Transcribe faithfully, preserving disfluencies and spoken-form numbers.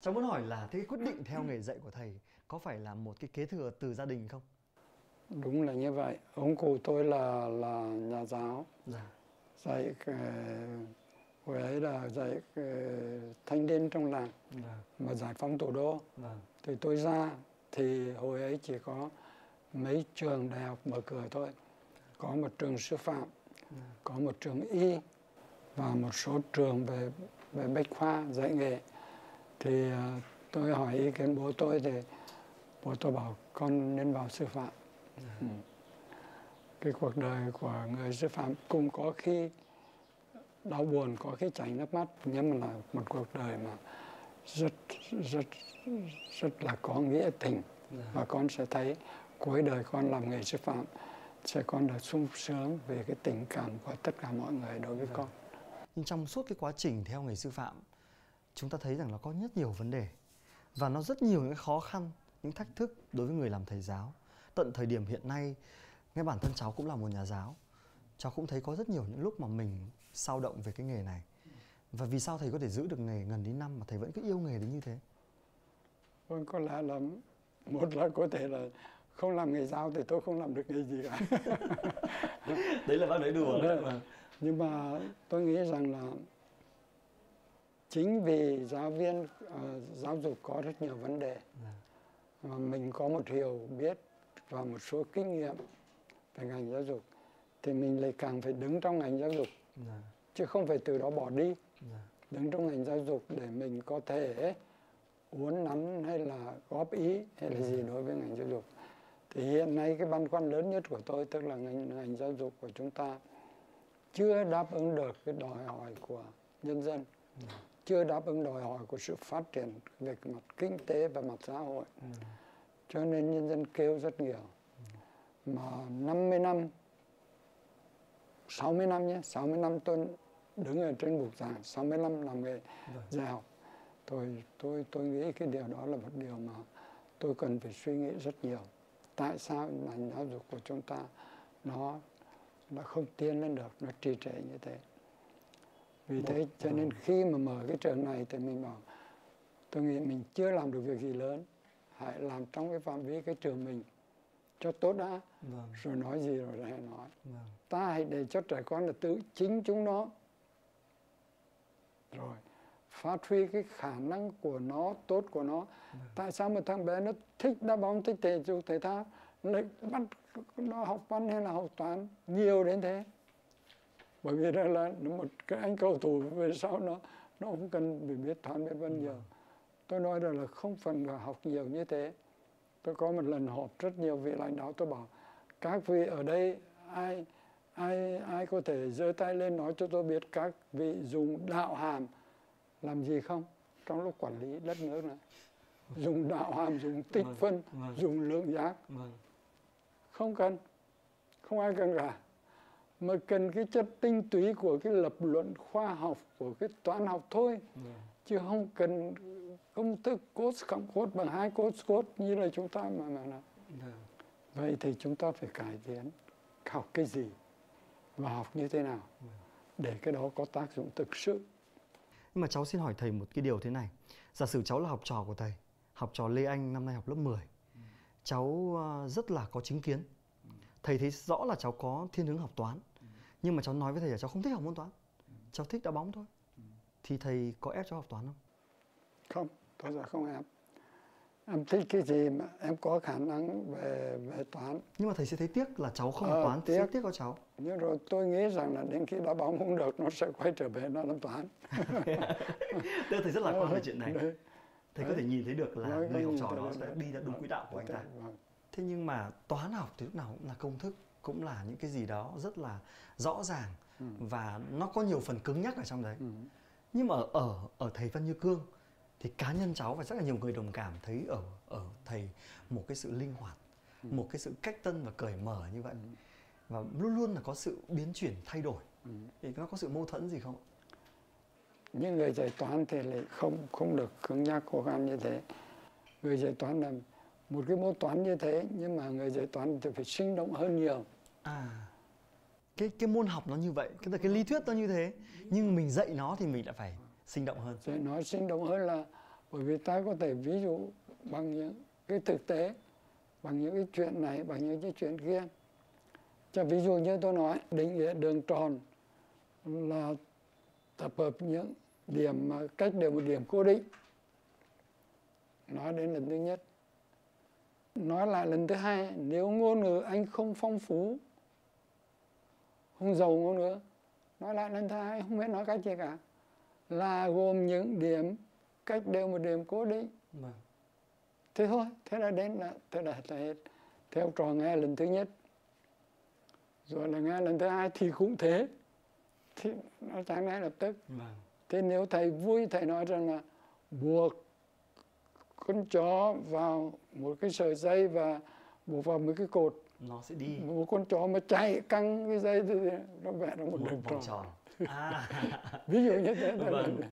Cháu muốn hỏi là thế quyết định theo nghề dạy của thầy có phải là một cái kế thừa từ gia đình không? Đúng là như vậy. Ông cụ tôi là là nhà giáo, dạ. dạy cái, hồi ấy là dạy cái, thanh niên trong làng, dạ. mà giải phóng thủ đô. Dạ. Thì tôi ra thì hồi ấy chỉ có mấy trường đại học mở cửa thôi, có một trường sư phạm, dạ. có một trường y và một số trường về về bách khoa dạy nghề. Thì uh, tôi hỏi ý kiến bố tôi thì bố tôi bảo con nên vào sư phạm. Ừ. Ừ. Cái cuộc đời của người sư phạm cũng có khi đau buồn, có khi chảy nước mắt, nhưng mà là một cuộc đời mà rất rất rất là có nghĩa tình. Ừ. Và con sẽ thấy cuối đời con làm nghề sư phạm sẽ con được sung sướng về cái tình cảm của tất cả mọi người đối với ừ. con. Trong suốt cái quá trình theo nghề sư phạm, chúng ta thấy rằng nó có rất nhiều vấn đề và nó rất nhiều những khó khăn, những thách thức đối với người làm thầy giáo. Tận thời điểm hiện nay, ngay bản thân cháu cũng là một nhà giáo, cháu cũng thấy có rất nhiều những lúc mà mình sao động về cái nghề này. Và vì sao thầy có thể giữ được nghề gần đến năm mà thầy vẫn cứ yêu nghề đến như thế? Vâng, có lẽ là một là có thể là không làm nghề giáo thì tôi không làm được nghề gì cả. Đấy là bác nói đùa đấy mà. Nhưng mà tôi nghĩ rằng là chính vì giáo viên uh, giáo dục có rất nhiều vấn đề mà mình có một hiểu biết và một số kinh nghiệm về ngành giáo dục thì mình lại càng phải đứng trong ngành giáo dục, chứ không phải từ đó bỏ đi. Đứng trong ngành giáo dục để mình có thể uốn nắn hay là góp ý hay là gì đối với ngành giáo dục. Thì hiện nay cái băn khoăn lớn nhất của tôi tức là ngành, ngành giáo dục của chúng ta chưa đáp ứng được cái đòi hỏi của nhân dân, chưa đáp ứng đòi hỏi của sự phát triển về mặt kinh tế và mặt xã hội. Ừ. Cho nên nhân dân kêu rất nhiều. Ừ. Mà năm mươi năm, sáu mươi năm nhé, sáu mươi năm tôi đứng ở trên bục giảng, sáu mươi năm làm nghề dạy học. Tôi, tôi, tôi nghĩ cái điều đó là một điều mà tôi cần phải suy nghĩ rất nhiều. Tại sao ngành giáo dục của chúng ta nó, nó không tiến lên được, nó trì trệ như thế. Vì thế cho nên khi mà mở cái trường này thì mình bảo tôi nghĩ mình chưa làm được việc gì lớn, hãy làm trong cái phạm vi cái trường mình cho tốt đã, vâng. rồi nói gì rồi hãy nói. Vâng. Ta hãy để cho trẻ con là tự chính chúng nó, rồi phát huy cái khả năng của nó, tốt của nó. Vâng. Tại sao một thằng bé nó thích đá bóng, thích thể dục thể thao, nó bắt nó học văn hay là học toán nhiều đến thế? Bởi vì đó là một cái anh cầu thủ về sau nó nó cũng cần phải biết toán biết văn nhiều. Tôi nói rằng là không cần phải học nhiều như thế. Tôi có một lần họp rất nhiều vị lãnh đạo, tôi bảo các vị ở đây ai ai ai có thể giơ tay lên nói cho tôi biết các vị dùng đạo hàm làm gì không trong lúc quản lý đất nước này. Dùng đạo hàm, dùng tích phân, dùng lượng giác. Không cần, không ai cần cả. Mà cần cái chất tinh túy của cái lập luận khoa học, của cái toán học thôi. Yeah. Chứ không cần công thức cos cộng cos bằng hai cos cos như là chúng ta mà mà nào. Yeah. Vậy thì chúng ta phải cải tiến, học cái gì và học như thế nào để cái đó có tác dụng thực sự. Nhưng mà cháu xin hỏi thầy một cái điều thế này. Giả sử cháu là học trò của thầy, học trò Lê Anh năm nay học lớp mười. Cháu rất là có chính kiến. Thầy thấy rõ là cháu có thiên hướng học toán, nhưng mà cháu nói với thầy là cháu không thích học môn toán, cháu thích đá bóng thôi. Thì thầy có ép cháu học toán không? Không, tôi sẽ không ép. Em thích cái gì mà em có khả năng về, về toán. Nhưng mà thầy sẽ thấy tiếc là cháu không ờ, học toán, tiếc. Sẽ tiếc có cháu. Nhưng rồi tôi nghĩ rằng là đến khi đá bóng không được, nó sẽ quay trở về nó làm toán. Tôi thầy rất lạc quan về chuyện này. Đấy. Thầy đấy. Có thể nhìn thấy được là đấy, người học trò đó sẽ đi ra đúng quỹ đạo của anh ta. Thế nhưng mà toán học thì lúc nào cũng là công thức, cũng là những cái gì đó rất là rõ ràng, ừ. và nó có nhiều phần cứng nhắc ở trong đấy. Ừ. Nhưng mà ở, ở ở thầy Văn Như Cương thì cá nhân cháu và rất là nhiều người đồng cảm thấy ở ở thầy một cái sự linh hoạt, ừ. một cái sự cách tân và cởi mở như vậy. Ừ. Và luôn luôn là có sự biến chuyển thay đổi. Ừ. Thì nó có sự mâu thuẫn gì không? Những người dạy toán thì lại không không được cứng nhắc khó khăn như thế. Người dạy toán là một cái môn toán như thế, nhưng mà người dạy toán thì phải sinh động hơn nhiều. À, cái cái môn học nó như vậy, cái cái lý thuyết nó như thế, nhưng mình dạy nó thì mình lại phải sinh động hơn. Dạy nó sinh động hơn là Bởi vì ta có thể ví dụ bằng những cái thực tế, bằng những cái chuyện này, bằng những cái chuyện kia. Cho ví dụ như tôi nói, định nghĩa đường tròn là tập hợp những điểm mà cách đều một điểm cố định. Nói đến lần thứ nhất. Nói lại lần thứ hai, nếu ngôn ngữ anh không phong phú, không giàu ngôn ngữ, nói lại lần thứ hai, không biết nói cách gì cả, là gồm những điểm cách đều một điểm cố định. Mà. Thế thôi, thế là đến là, thế là hết. Thế học trò nghe lần thứ nhất, rồi là nghe lần thứ hai thì cũng thế, thì nó chẳng ngay lập tức. Mà. Thế nếu thầy vui, thầy nói rằng là buộc con chó vào một cái sợi dây và buộc vào một cái cột, nó sẽ đi. Một con chó mà chạy căng cái dây thì nó vẽ ra một, một đường tròn. tròn. À. Ví dụ như thế. Vâng.